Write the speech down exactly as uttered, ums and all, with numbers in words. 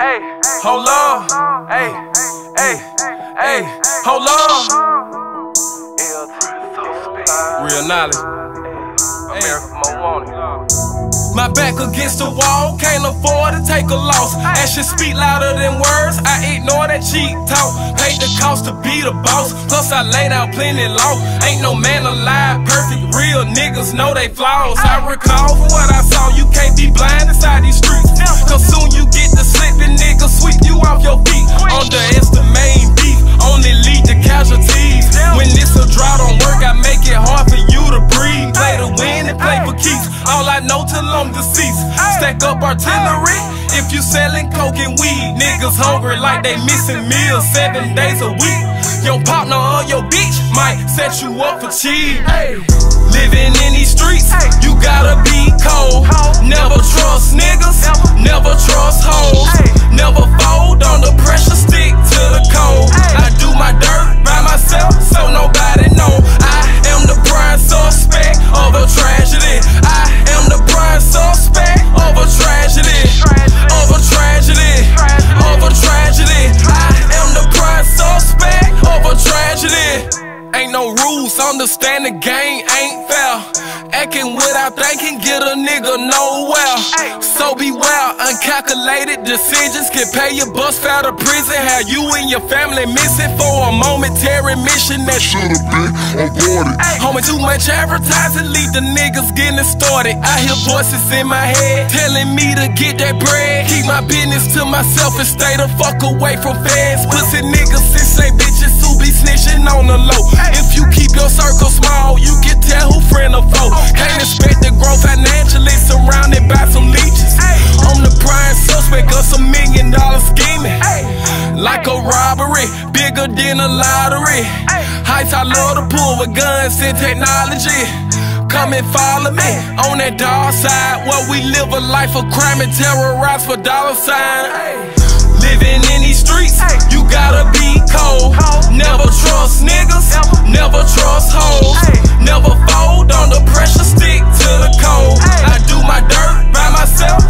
Hey, hold on. Hey, hey, hey, hold on. Real knowledge. My back against the wall, can't afford to take a loss. Actions speak louder than words, I ignore that cheap talk. Paid the cost to be the boss, plus I laid out plenty law. Ain't no man alive perfect, real niggas know they flaws. I recall from what I saw, you can't be blind inside these streets. Cause soon you get the slipping, niggas sweep you off your feet. Underestimate beef, only lead to casualties. When it's a drought on work, I make it hard for you to breathe. Play to win and play for keeps, all I know till I'm deceased. Stack up artillery if you selling coke and weed. Niggas hungry like they missing meals seven days a week. Your partner or your bitch might set you up for cheap. Living in these streets, you gotta be cold. Never trust niggas, never trust hoes. Never fold under pressure, stick to the code. I do my dirt by myself, so nobody know. I am the prime suspect of a tragedy. I am the prime suspect of a tragedy. Of a tragedy. Of a tragedy. I am the prime suspect of a tragedy. Ain't no rules, understand the game ain't fair. Acting without thinking, get a nigga nowhere. So beware, uncalculated decisions can pay your bus fare to prison. Have you and your family missing for a momentary mission that should've been aborted. Homie, too much advertising, leave the niggas getting started. I hear voices in my head telling me to get that bread. Keep my business to myself and stay the fuck away from feds. Pussy niggas, this ain't bitches who be snitching on the low. If you keep your circle small, you can tell who friend or foe. Can't expect to grow financially surrounded by some leeches. I'm the prime suspect of some million dollar scheming. Like a robbery, bigger than a lottery. Heights I love to pull with guns and technology. Come and follow me on that dark side where we live a life of crime and terrorize for dollar sign. Living in these streets, you gotta be cold. Never trust niggas, never trust hoes. Never fold under pressure, stick to the code. I do my dirt by myself,